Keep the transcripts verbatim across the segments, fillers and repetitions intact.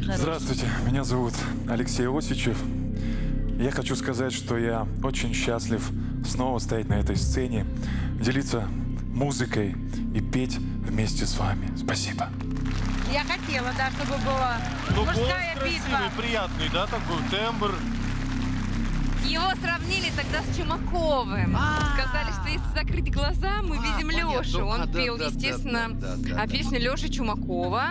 Очень хороший. Здравствуйте, меня зовут Алексей Осичев. Я хочу сказать, что я очень счастлив снова стоять на этой сцене, делиться музыкой и петь вместе с вами. Спасибо. Я хотела, да, чтобы была ну, мужская красивый, битва. Приятный, да, такой тембр. Его сравнили тогда с Чумаковым. Сказали, что если закрыть глаза, мы видим Лешу. Он пел, естественно, песню Леши Чумакова,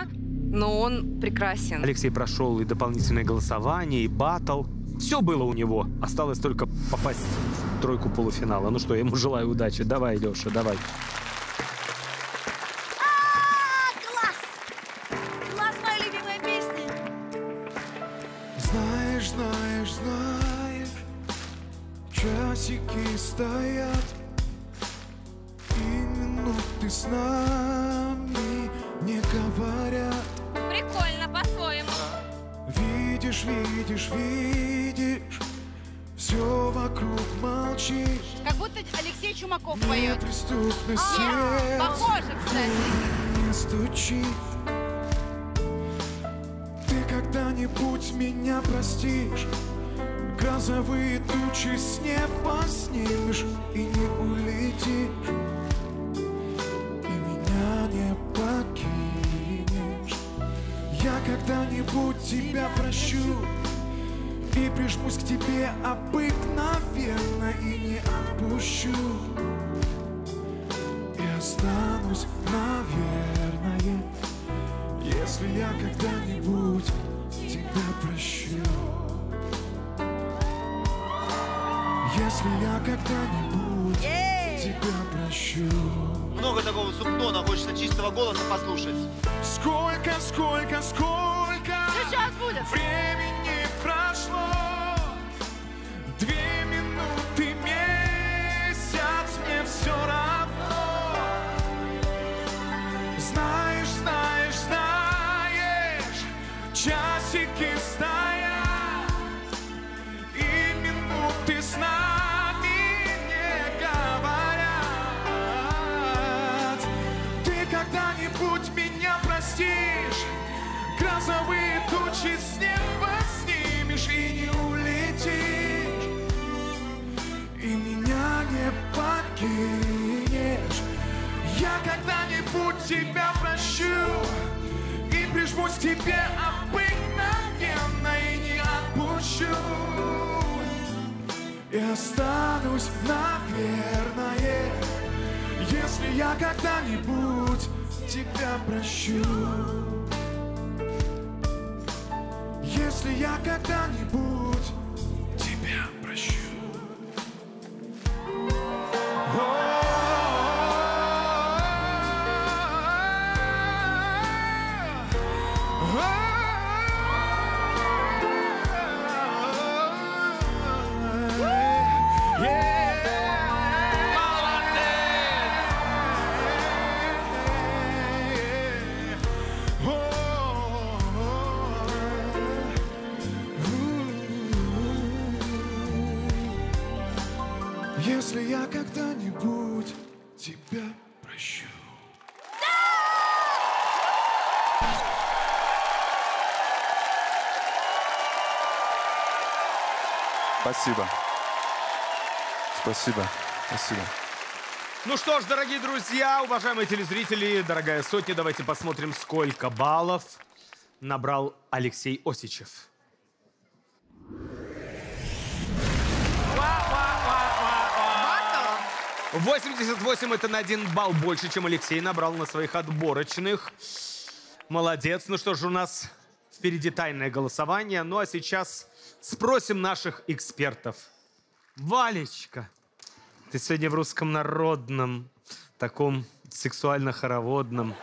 но он прекрасен. Алексей прошел и дополнительное голосование, и баттл. Все было у него. Осталось только попасть в тройку полуфинала. Ну что, я ему желаю удачи. Давай, Леша, давай. Стоят и минуты с нами не говорят. Прикольно по-своему. Видишь, видишь, видишь, все вокруг молчит. Как будто Алексей Чумаков поет. Неприступно сердце. Похоже, кстати. Не стучи. Ты когда-нибудь меня простишь? Грозовые тучи с неба снимешь и не улетишь, и меня не покинешь. Я когда-нибудь тебя прощу и прижмусь к тебе обыкновенно и не отпущу. И останусь, наверное, если я когда-нибудь тебя прощу. Если я когда-нибудь тебя прощу. Много такого субтона, хочется чистого голоса послушать. Сколько, сколько, сколько времени прошло. Две минуты, месяц, мне все равно. Знаешь, знаешь, знаешь, часики стоят и минуты с нами. Грозовые тучи с неба снимешь и не улетишь, и меня не покинешь. Я когда-нибудь тебя прощу и прижмусь к тебе обыкновенно и не отпущу. И останусь, наверное, если я когда-нибудь тебя прощу. Если я когда-нибудь тебя прощу. Если я когда-нибудь тебя прощу. Да! Спасибо. Спасибо. Спасибо. Ну что ж, дорогие друзья, уважаемые телезрители, дорогая сотня, давайте посмотрим, сколько баллов набрал Алексей Осичев. восемьдесят восемь, это на один балл больше, чем Алексей набрал на своих отборочных. Молодец. Ну что ж, у нас впереди тайное голосование. Ну а сейчас спросим наших экспертов. Валечка, ты сегодня в русском народном, таком сексуально-хороводном.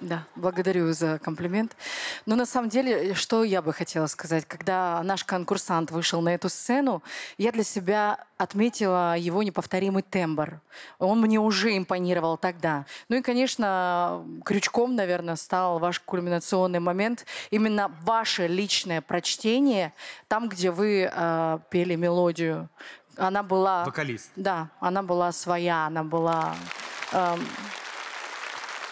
Да, благодарю за комплимент. Но на самом деле, что я бы хотела сказать. Когда наш конкурсант вышел на эту сцену, я для себя отметила его неповторимый тембр. Он мне уже импонировал тогда. Ну и, конечно, крючком, наверное, стал ваш кульминационный момент. Именно ваше личное прочтение, там, где вы э, пели мелодию. Она была... Вокалист. Да, она была своя, она была... Э,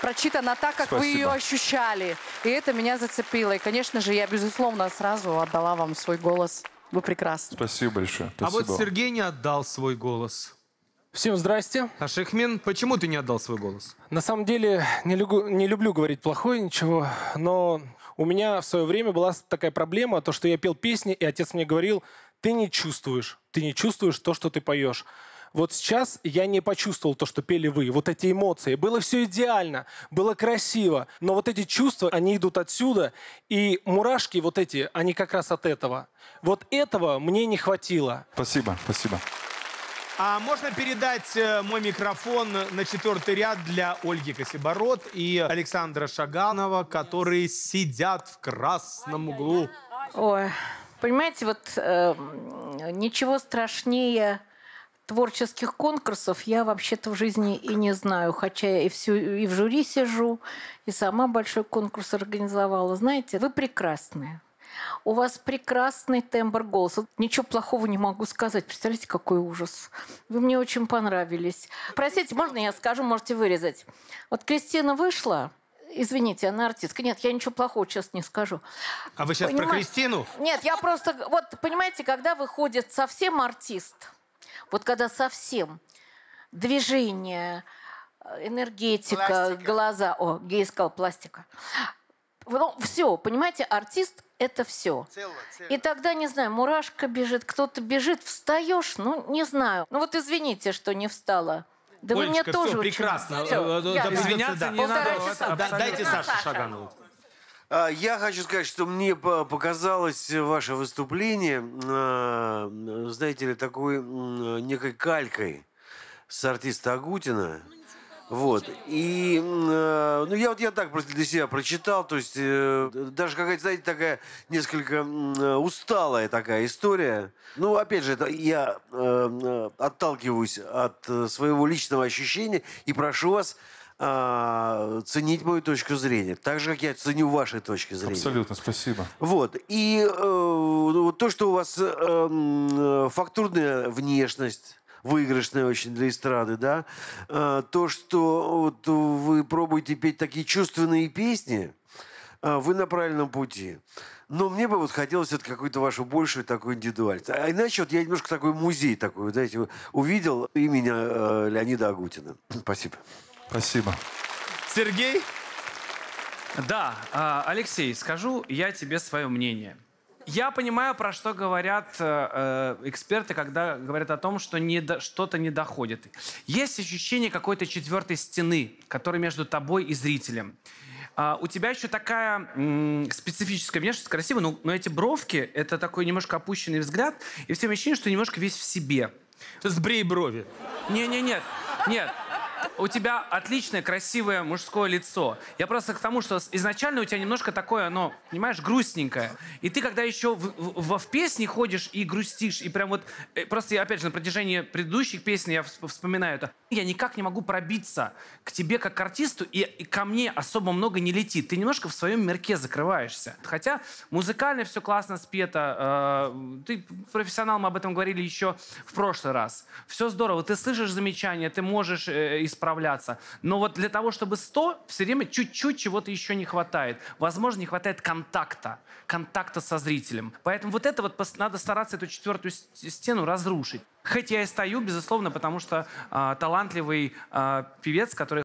прочитана так, как Спасибо. Вы ее ощущали. И это меня зацепило. И, конечно же, я, безусловно, сразу отдала вам свой голос. Вы прекрасны. Спасибо большое. Спасибо. А вот Сергей не отдал свой голос. Всем здрасте. А Шахмин, почему ты не отдал свой голос? На самом деле, не, люблю, не люблю говорить плохое ничего, но у меня в свое время была такая проблема, то, что я пел песни, и отец мне говорил, ты не чувствуешь, ты не чувствуешь то, что ты поешь. Вот сейчас я не почувствовал то, что пели вы, вот эти эмоции. Было все идеально, было красиво, но вот эти чувства, они идут отсюда, и мурашки вот эти, они как раз от этого. Вот этого мне не хватило. Спасибо, спасибо. А можно передать мой микрофон на четвертый ряд для Ольги Косиборот и Александра Шаганова, которые сидят в красном углу. Ой, понимаете, вот э, ничего страшнее творческих конкурсов я вообще-то в жизни и не знаю. Хотя я и, всю, и в жюри сижу, и сама большой конкурс организовала. Знаете, вы прекрасные. У вас прекрасный тембр голоса. Ничего плохого не могу сказать. Представляете, какой ужас. Вы мне очень понравились. Простите, можно я скажу, можете вырезать. Вот Кристина вышла. Извините, она артистка. Нет, я ничего плохого сейчас не скажу. А вы сейчас понимаете? Про Кристину? Нет, я просто... Вот, понимаете, когда выходит совсем артист, вот когда совсем движение, энергетика, пластика. Глаза... О, Гей сказал пластика. Ну, все, понимаете, артист... Это все. Целого, целого. И тогда, не знаю, мурашка бежит, кто-то бежит, встаешь, ну, не знаю. Ну вот извините, что не встала. Да Олечка, вы мне тоже все, очень... прекрасно. Все, да, я, извиняться да. не Полтора надо. Часа, да, дайте Саше Шаганову. Я хочу сказать, что мне показалось ваше выступление, знаете ли, такой некой калькой с артиста Агутина. Вот. И э, ну, я вот я так просто для себя прочитал, то есть э, даже какая-то, знаете, такая несколько э, усталая такая история. Ну, опять же, это я э, отталкиваюсь от своего личного ощущения и прошу вас э, ценить мою точку зрения, так же, как я ценю ваши точки зрения. Абсолютно, спасибо. Вот. И э, то, что у вас э, фактурная внешность, выигрышная очень для эстрады, да. То, что вот вы пробуете петь такие чувственные песни, вы на правильном пути. Но мне бы вот хотелось вот какую-то вашу большую такую индивидуальность. А иначе вот я немножко такой музей такой, знаете, увидел имени Леонида Агутина. Спасибо. Спасибо. Сергей? Да, Алексей, скажу я тебе свое мнение. Я понимаю, про что говорят э, эксперты, когда говорят о том, что не до, что-то не доходит. Есть ощущение какой-то четвертой стены, которая между тобой и зрителем. А, у тебя еще такая м, специфическая внешность, красивая, но, но эти бровки — это такой немножко опущенный взгляд, и всем ощущение, что ты немножко весь в себе. Сбрей брови. Не-не-нет, нет. У тебя отличное, красивое мужское лицо. Я просто к тому, что изначально у тебя немножко такое, оно, понимаешь, грустненькое. И ты, когда еще в, в, в песне ходишь и грустишь, и прям вот... Просто, я, опять же, на протяжении предыдущих песен я вспоминаю это. Я никак не могу пробиться к тебе как к артисту, и, и ко мне особо много не летит. Ты немножко в своем мирке закрываешься. Хотя музыкально все классно спето. Э, ты профессионал, мы об этом говорили еще в прошлый раз. Все здорово. Ты слышишь замечания, ты можешь... Э, исправляться. Но вот для того, чтобы сто, все время чуть-чуть чего-то еще не хватает. Возможно, не хватает контакта. Контакта со зрителем. Поэтому вот это вот надо стараться эту четвертую стену разрушить. Хоть я и стою, безусловно, потому что э, талантливый э, певец, который